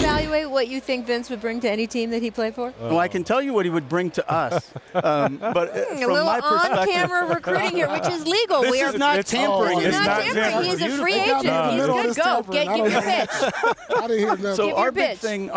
evaluate what you think Vince would bring to any team that he played for? Well, I can tell you what he would bring to us. But from my perspective, on-camera recruiting here, which is legal. This is not tampering. It's not tampering. He's a free agent. He's good. Go. Give your pitch. So our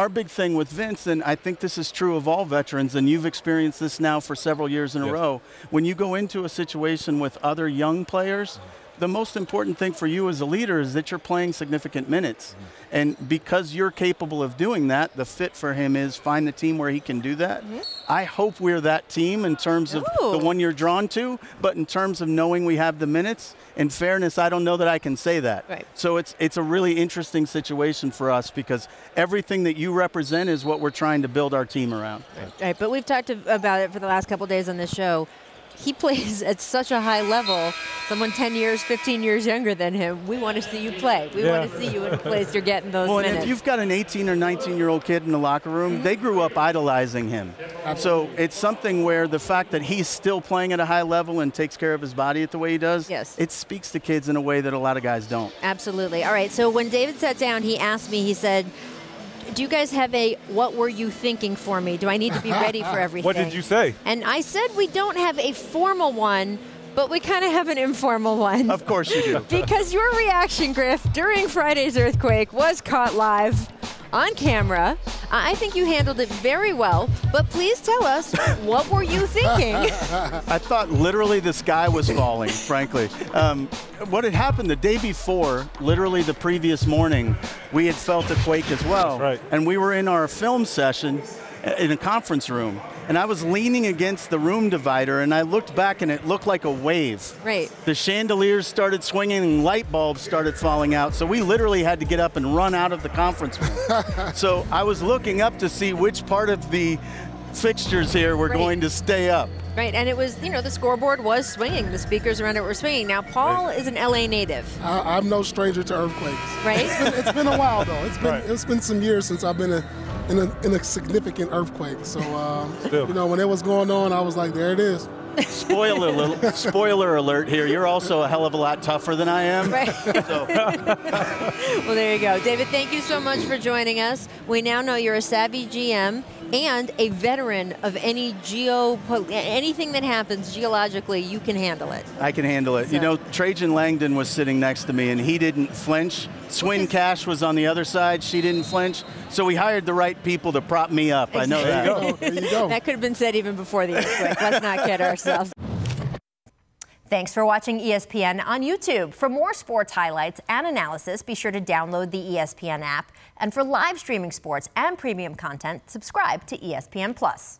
big thing with Vince, and I think this is true of all veterans, and you've experienced this now for several years in a row, when you go into a situation with other young players, the most important thing for you as a leader is that you're playing significant minutes. Mm-hmm. And because you're capable of doing that, the fit for him is find the team where he can do that. Mm-hmm. I hope we're that team in terms of the one you're drawn to, but in terms of knowing we have the minutes, in fairness, I don't know that I can say that. Right. So it's a really interesting situation for us because everything that you represent is what we're trying to build our team around. Right. Right, but we've talked about it for the last couple of days on this show. He plays at such a high level. Someone 10 years, 15 years younger than him, we want to see you play. We want to see you in a place you're getting those minutes. And if you've got an 18 or 19-year-old kid in the locker room, they grew up idolizing him. So it's something where the fact that he's still playing at a high level and takes care of his body the way he does, it speaks to kids in a way that a lot of guys don't. Absolutely. All right, so when David sat down, he asked me, he said, do you guys have a what were you thinking for me? Do I need to be ready for everything? What did you say? And I said we don't have a formal one, but we kind of have an informal one. Of course you do. Because your reaction, Griff, during Friday's earthquake was caught live on camera. I think you handled it very well, but please tell us, what were you thinking? I thought literally the sky was falling, frankly. What had happened the day before, literally the previous morning, we had felt a quake as well. That's right. And we were in our film session in a conference room, and I was leaning against the room divider, and I looked back, and it looked like a wave. Right. The chandeliers started swinging, and light bulbs started falling out, so we literally had to get up and run out of the conference room. So I was looking up to see which part of the fixtures here were going to stay up. Right, and it was, you know, the scoreboard was swinging. The speakers around it were swinging. Now, Paul is an L.A. native. I'm no stranger to earthquakes. Right? It's been a while, though. It's been some years since I've been in a significant earthquake. So, you know, when it was going on, I was like, there it is. Spoiler alert here. You're also a hell of a lot tougher than I am. Right. So. Well, there you go. David, thank you so much for joining us. We now know you're a savvy GM and a veteran of any anything that happens geologically, you can handle it. I can handle it. So. You know, Trajan Langdon was sitting next to me, and he didn't flinch. Swin Cash was on the other side. She didn't flinch. So we hired the right people to prop me up. Exactly. I know that. There you go. That could have been said even before the earthquake. Let's not kid ourselves. Thanks for watching ESPN on YouTube. For more sports highlights and analysis, be sure to download the ESPN app. And for live streaming sports and premium content, subscribe to ESPN+.